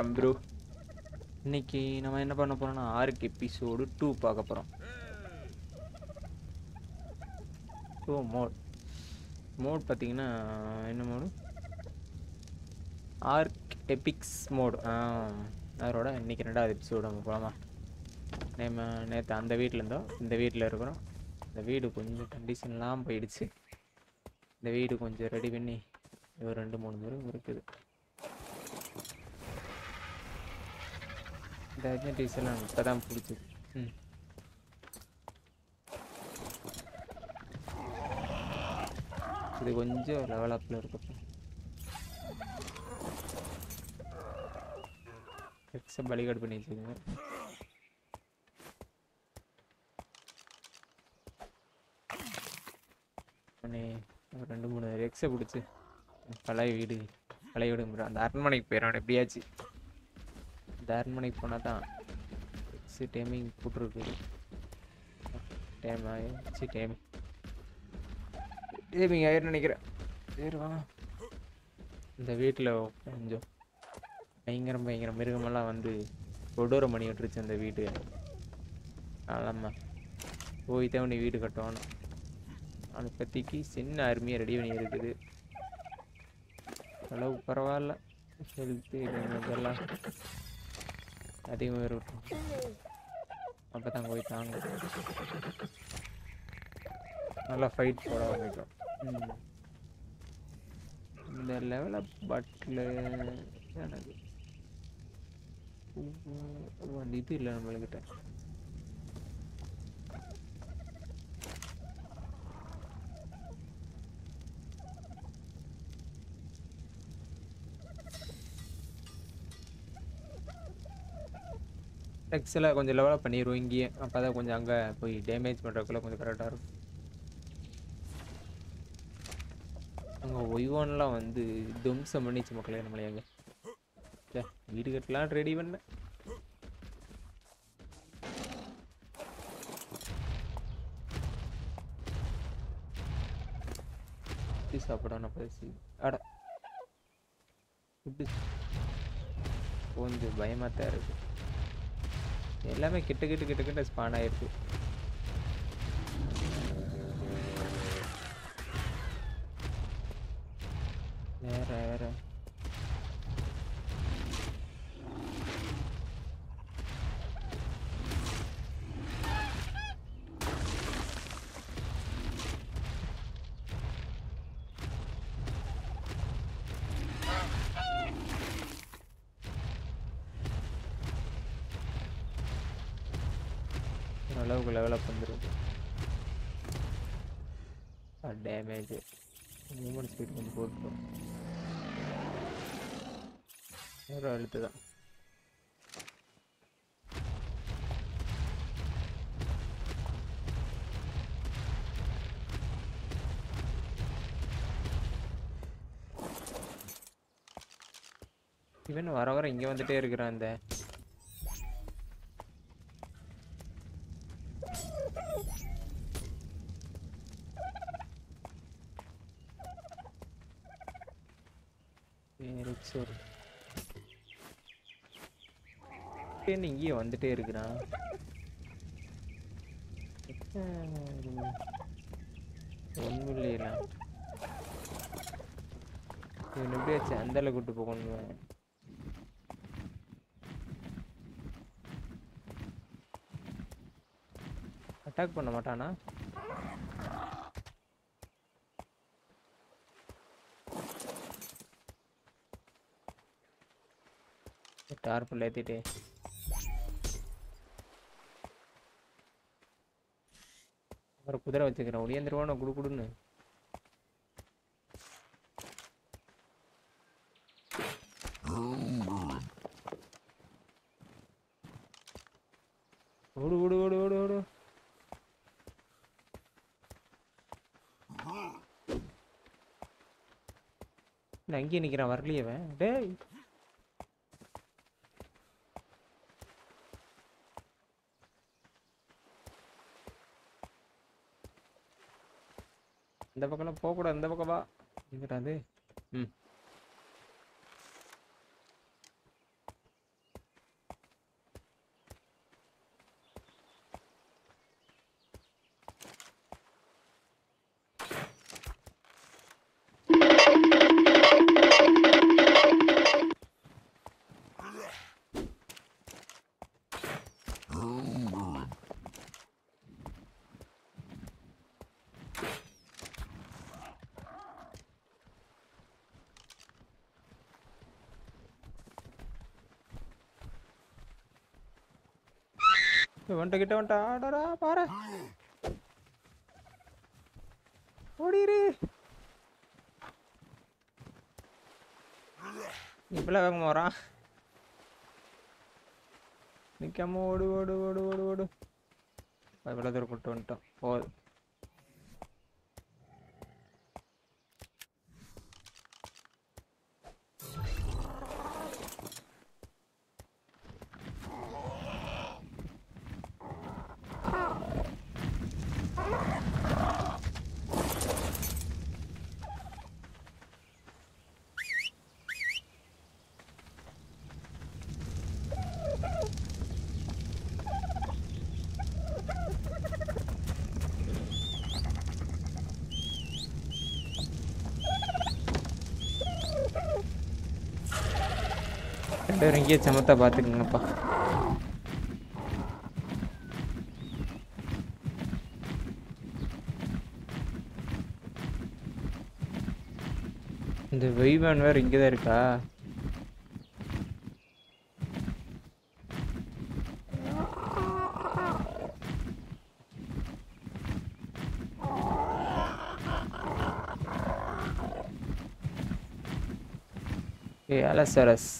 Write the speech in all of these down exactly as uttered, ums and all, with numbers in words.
Welcome bro. இன்னைக்கு நம்ம என்ன பண்ண போறோம்னா ஆர்க் எபிசோடு டூ பார்க்க போறோம். ஸோ மோட் மோட் பார்த்தீங்கன்னா என்ன மோடு, ஆர்க் எபிக்ஸ் மோடு. அதோட இன்னைக்கு ரெண்டாவது எபிசோடு நம்ம போகலாமா. நம்ம நேற்று அந்த வீட்டில் இருந்தோம், இந்த வீட்டில் இருக்கிறோம். இந்த வீடு கொஞ்சம் கண்டிஷன்லாம் போயிடுச்சு. இந்த வீடு கொஞ்சம் ரெடி பண்ணி ஒரு ரெண்டு மூணு பேரும் இருக்குது. இந்த அட்மெண்டீஸ் எல்லாம் இப்போ தான் பிடிச்சிது. ம் இது கொஞ்சம் லெவலப்பில் இருக்கப்போ எக்ஸை பலிகாடு பண்ணி வச்சுக்கோங்க. ரெண்டு மூணு எக்ஸை பிடிச்சி பழைய வீடு பழைய வீடு அந்த அரண்மனைக்கு போயிடும். எப்படியாச்சு இந்த அரண்மனைக்கு போனால் தான் எக்ஸு டேமிங் போட்டுருக்கு. டேம் ஆயிடுச்சு, டேம் டேமிங் ஆயிடும்னு நினைக்கிறேன். சரிவா இந்த வீட்டில் கொஞ்சம் பயங்கரம் பயங்கரம் மிருகமெல்லாம் வந்து கொடூரம் பண்ணி விட்டுருச்சு அந்த வீடு. ஆமாம் போய் தான் வீடு கட்டணும். அதை பற்றிக்கு சின்ன அருமையாக ரெடி பண்ணி இருக்குது. அளவு பரவாயில்ல, ஹெல்த்து இதெல்லாம் அதிகமாக இருக்கும். அப்போ தான் போய் தாங்க நல்லா ஃபைட் போட ஆரம்பிக்கும். இந்த லெவலப் பட்டில் எனக்கு அந்த இது இல்லை நம்மளுக்கிட்ட. எக்ஸெல்லாம் கொஞ்சம் லெவலாக பண்ணிடுவோம் இங்கேயே. அப்போ தான் கொஞ்சம் அங்கே போய் டேமேஜ் பண்ணுறதுக்குள்ள கொஞ்சம் கரெக்டாக இருக்கும். அங்கே ஒய்வான்லாம் வந்து தும்சம் பண்ணிச்சு மக்களே நம்மளே. அங்கே சே வீடு கட்டலாம் ரெடி பண்ணேன். எப்படி சாப்பிடணும் பேசி அட இப்படி கொஞ்சம் பயமாக தான் இருக்குது. எல்லாமே கிட்ட கிட்ட கிட்ட கிட்ட ஸ்பான் ஆயிருக்கு. வேற வேற அளவுக்கு லெவலப் வந்துருக்கு. டேமேஜ் மூமெண்ட் ஸ்பீட் கொஞ்சம் போட்டோம். ஒரு அழுத்து தான் இவன் வர வர இங்கே வந்துட்டே இருக்கிறான். அந்த இங்கேயே வந்துட்டே இருக்கிறான். ஒன்றும் இல்லையா இவன் எப்படியாச்சு அந்தால கூட்டு போகணும். அட்டாக் பண்ண மாட்டானா? டார்பில் ஏற்றிட்டே ஒரு குதிரை வச்சுக்கிறேன். ஒடியாந்துருவானோ குடு குடுன்னு. ஓடு ஓடு ஓடு ஓடு ஓடு அங்கேயே நிற்கிறான். வரலையவன் டேய் இந்த பக்கம்லாம் போகக்கூடாது. இந்த பக்கம் வா எங்கிட்டாது. ம் வந்துட்ட கிட்ட வந்துட்ட. ஆடரா பாரு ஓடிரு. இப்பெல்லாம் வேகமா வரான். நிக்காம ஓடு ஓடு ஓடு ஓடு ஓடு. இவ்வளோ தூரம் கூட்டு வந்துட்டோம் போது. இங்கே சமத்தா பார்த்துக்கங்கப்பா. இந்த வெய்வான் வேற இங்கேதான் இருக்கா. ஏ அலோசாரஸ்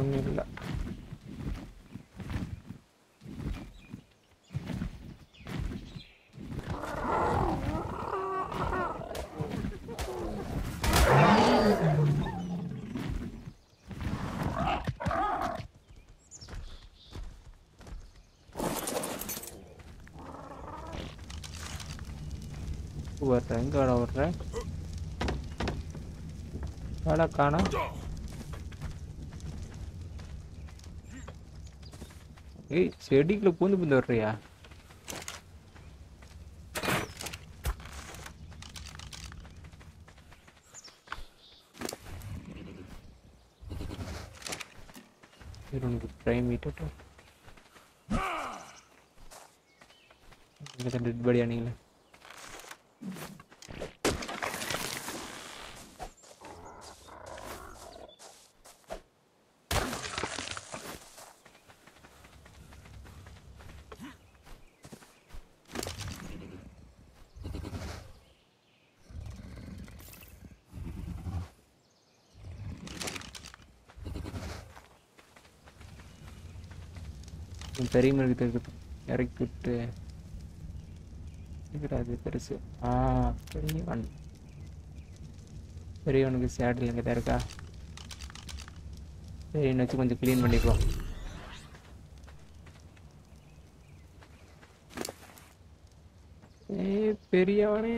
ஒன்றும் ஓடுறேன். எங்க வேலை ஓடுறேன் வேலை காணும். ஏய் செடிக்குள்ள பூந்து பூந்து வர்றியா? இவனுக்கு பிரைம் மீட்டோ டெட் பாடி ஆனீங்களே. பெரிய மிருகத்தை இறக்கிட்டு அது பெருசு. ஆ பெரியவன் பெரியவனுக்கு சேடல் எங்கே தான் இருக்கா? பெரியவன் வச்சு கொஞ்சம் க்ளீன் பண்ணிப்போம். ஏ பெரியவனே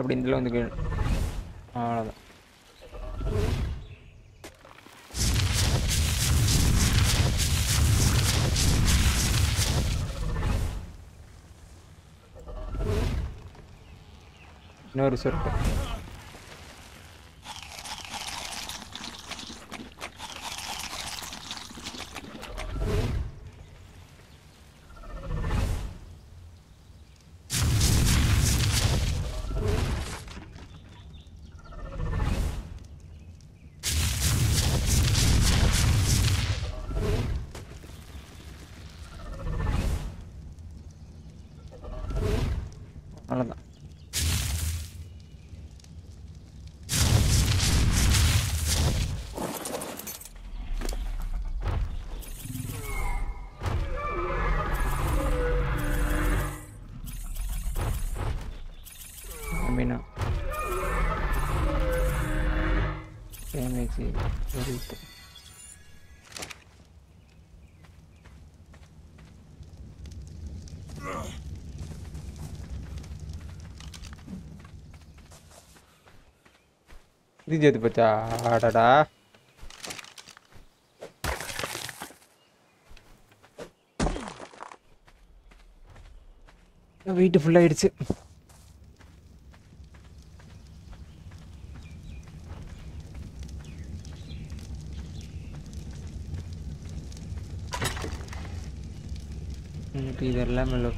அப்படி இந்தல வந்து கேளு. அவ்வளவுதான். இன்னொரு சொர்க்கு combinado. Déjame decir, ahorita. Dia jadi pecah, dadah. Weight full ஆயிடுச்சு. இதெல்லாம் மேல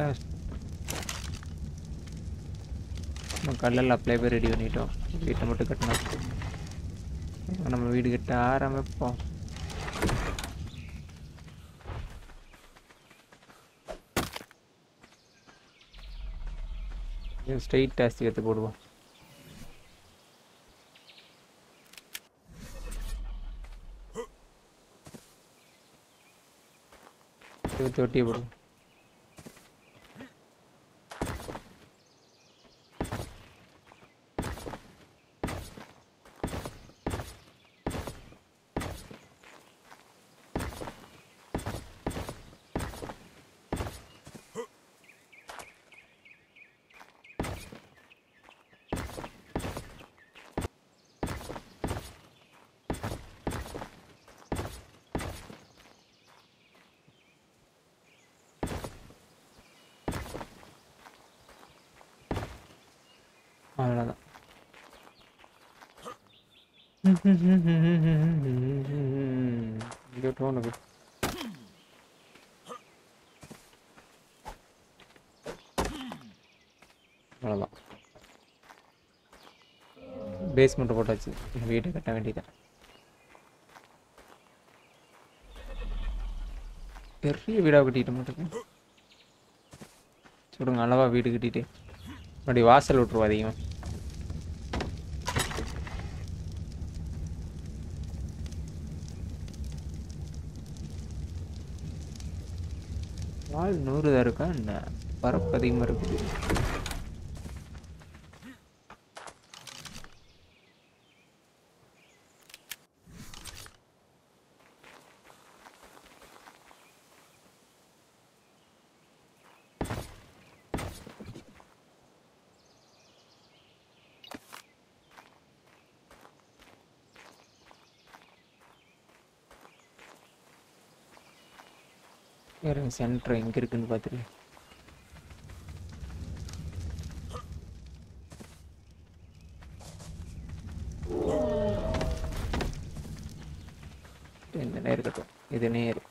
லாஸ்ட் நம்ம கல்லல அப்ளை பை ரெடி பண்ணிட்டோம். வீட்டை மட்டும் கட்டணும். நம்ம வீடு கிட்ட ஆரம்பிப்போம். ஸ்ட்ரெயிட் டாஸ்க் எடுத்து போடுவோம். இது ஒட்டி போடுவோம். Yo to one of it. Basement about it. Wait a minute. Every video of it. So don't allow a video to get it. But you are salute to the நூறு தான் இருக்கா என்ன பரப்பு அதிகமாக இருக்குது. சென்டர் எங்க இருக்குன்னு பாத்துட்டு என்ன இருக்கட்டும். இது நேர்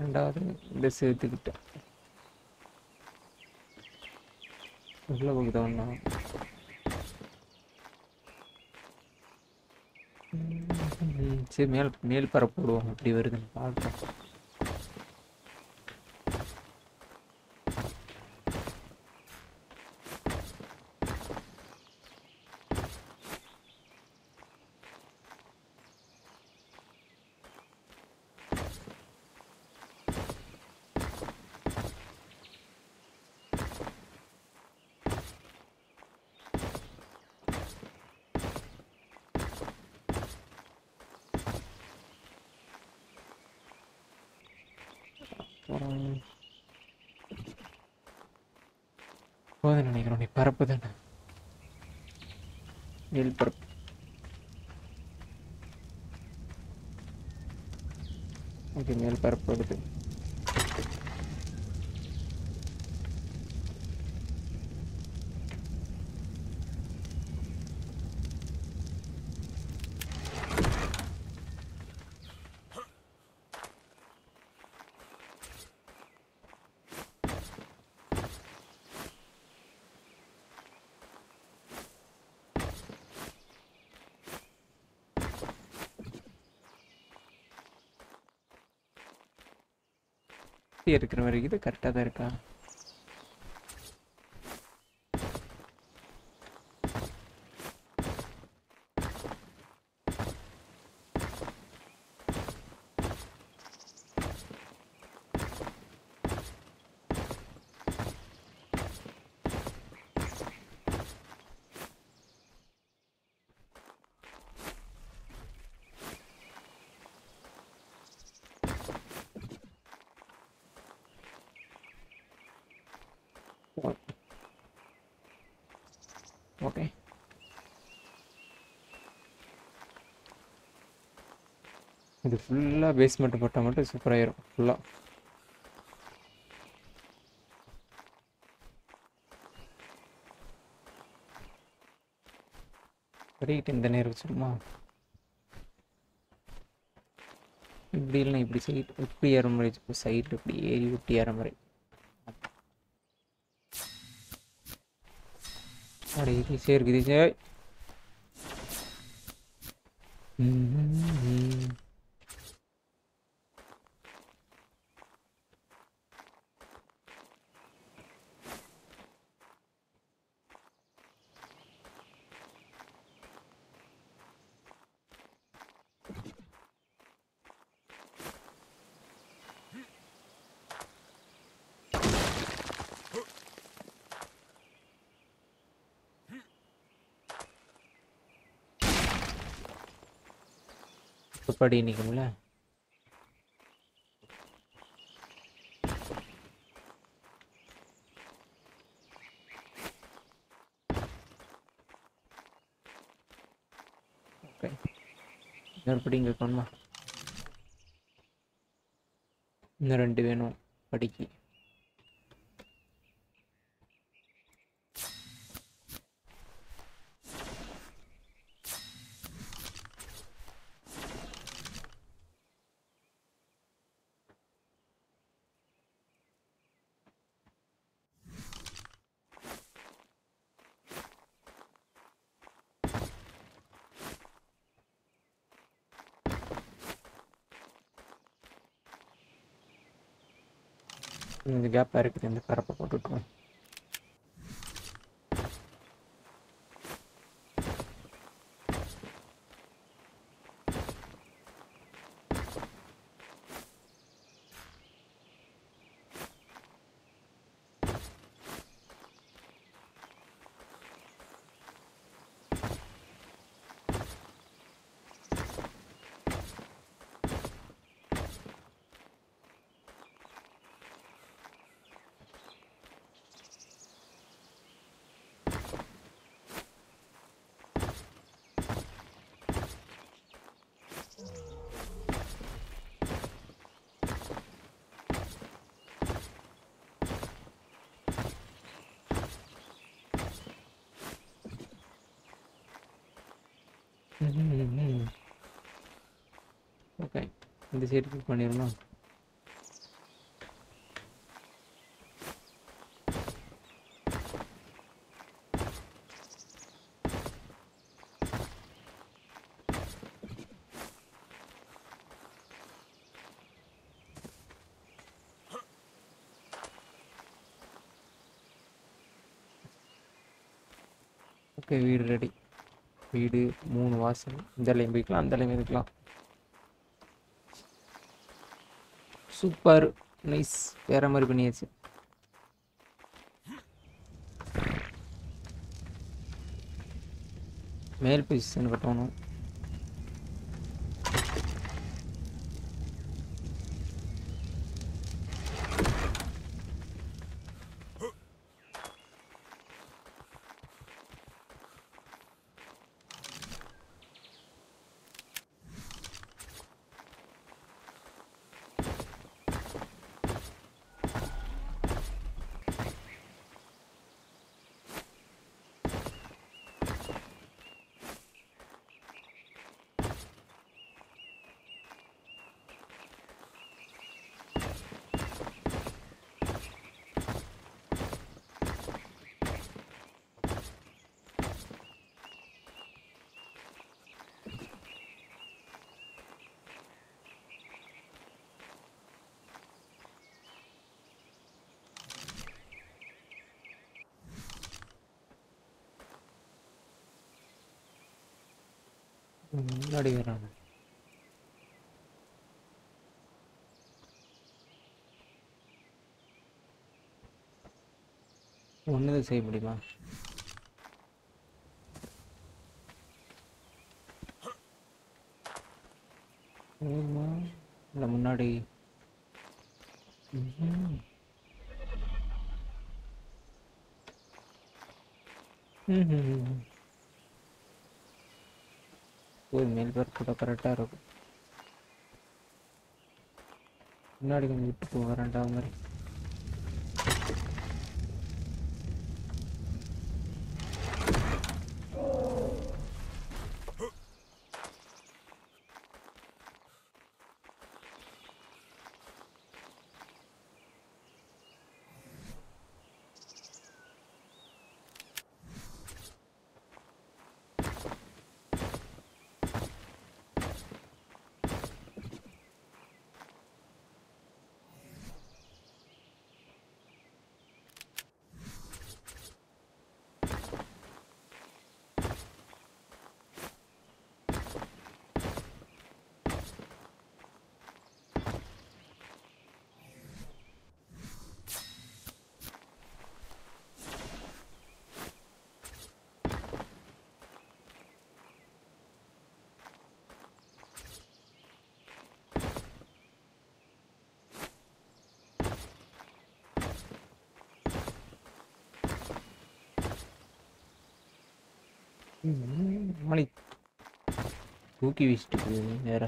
ரெண்டாவது இந்த சேர்த்துக்கிட்ட உள்ள போக்குதான் சரி மேல் மேல் பரப்பு விடுவோம். அப்படி வருதுன்னு பார்ப்போம். போதும் நினைக்கிறோம். நீ பரப்பு தானே நெல் பரப்பு. ஓகே நெல் பரப்பு எடுத்து ஜாஸ்தி இருக்கிற வரைக்கும் இது கரெக்டாக தான் இருக்கா? Okay. இது ஃபுல்லா பேஸ்மெண்ட் போட்டா மட்டும் சூப்பரா இருக்கும். ஃபுல்லா கரெக்ட். இந்த நேரம் சும்மா இப்படி இல்லைன்னா இப்படி சைட் இப்படி ஏற மாதிரி சைட் இப்படி ஏறி இப்படி ஏற மாதிரி अरे ये शेर की दिशा है படி நிக்கும்ல. ஓகே இன்னொரு படி இங்கே பண்ணுமா? இன்னும் ரெண்டு வேணும் படிக்கு. இந்த கேப்பாக இருக்குது, இந்த பரப்பை போட்டுவிட்டுருவோம். ஓகே இந்த சைடு கிளிக் பண்ணிடணும். ஓகே வீடு ரெடி. வீடு மூணு வாசல், இந்த லைன் போய்க்கலாம், அந்த லைன் இருக்கலாம். Super nice. வேற மாதிரி பண்ணியாச்சு. மேல் பொசிஷன் கட்டணும். முன்னாடி வரானு ஒன்றுது செய்ய முடியுமா? இல்லை முன்னாடி போய் மேல் பேர் கூட கரெக்டாக இருக்கும். முன்னாடி கொஞ்சம் விட்டு போவேன் ரெண்டாவது மாதிரி. மணி தூக்கி வீசிட்டு போகுது வேற.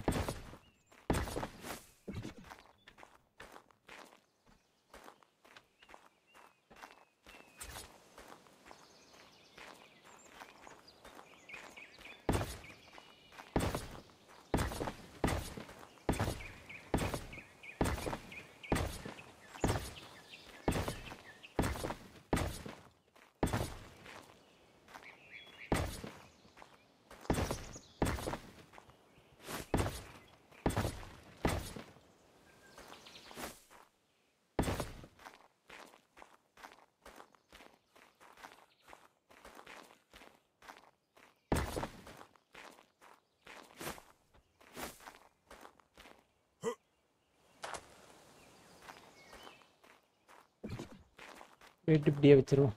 வெயிட் இப்படியே வச்சிருவோம்.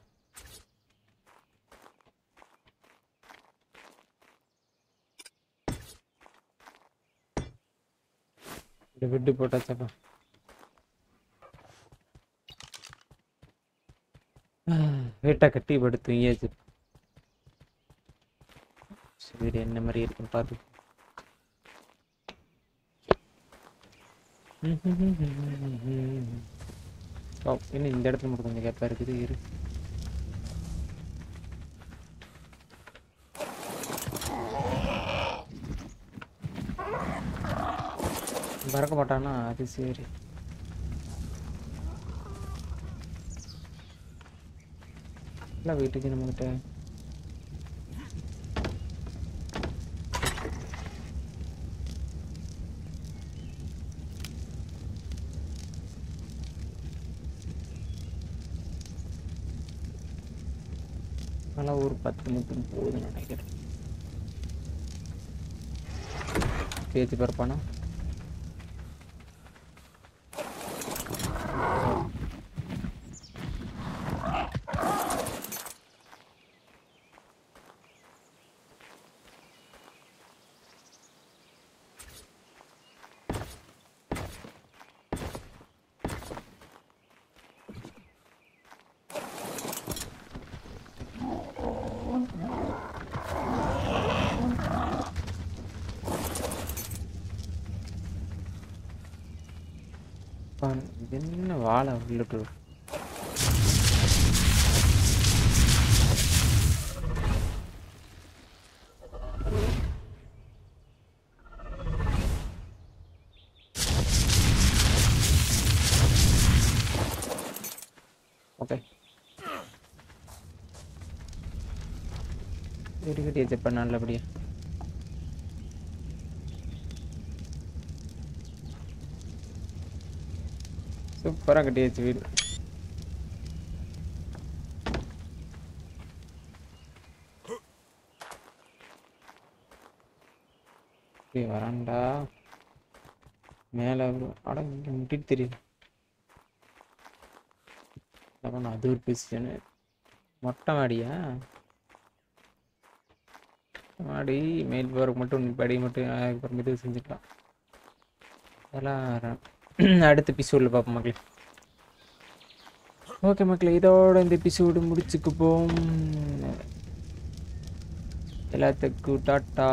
வெட்டு போட்டாச்சப்பா. வெட்டா கட்டி படுத்து ஏச்சு வீடு என்ன மாதிரி இருக்குன்னு பார்த்து. இன்னும் இந்த இடத்துல மட்டும் கொஞ்சம் கேப்பாக இருக்குது. இரு பறக்க மாட்டானா? அது சரி. இல்லை வீட்டுக்கு நம்மகிட்ட ஒரு பத்து நிமிஷம் போகுதுன்னு நினைக்கிறேன். பேச்சு பரப்பானா? என்ன வாழை உள்ளிட்டு ஓகே இருக்கட்டியே செப்ப நல்லபடியா. சூப்பராக கட்டியாச்சு வீடு. இப்படி வராண்டா மேலே அட இங்கே முட்டிட்டு தெரியுது. அது ஒரு பெசிஷனு மொட்டை மாடியா? மாடி மேல் போகிறக்கு மட்டும் படி மட்டும் அப்புறம் இது செஞ்சுக்கலாம். அதெல்லாம் அடுத்த எபிசோடில் பார்ப்போம் மக்களே. ஓகே மக்களே, இதோட இந்த எபிசோடு முடிச்சுக்குப்போம். எல்லாத்துக்கும் டாட்டா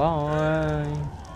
பாய்.